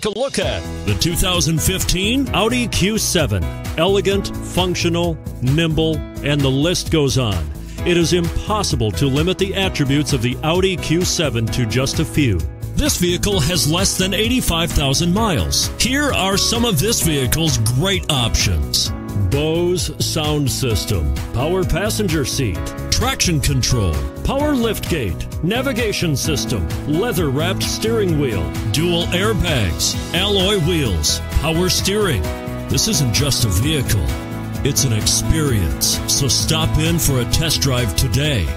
take a look at the 2015 Audi Q7. Elegant, functional, nimble, and the list goes on. It is impossible to limit the attributes of the Audi Q7 to just a few. This vehicle has less than 85,000 miles. Here are some of this vehicle's great options: Bose sound system, power passenger seat, traction control, power liftgate, navigation system, leather-wrapped steering wheel, dual airbags, alloy wheels, power steering. This isn't just a vehicle, it's an experience. So stop in for a test drive today.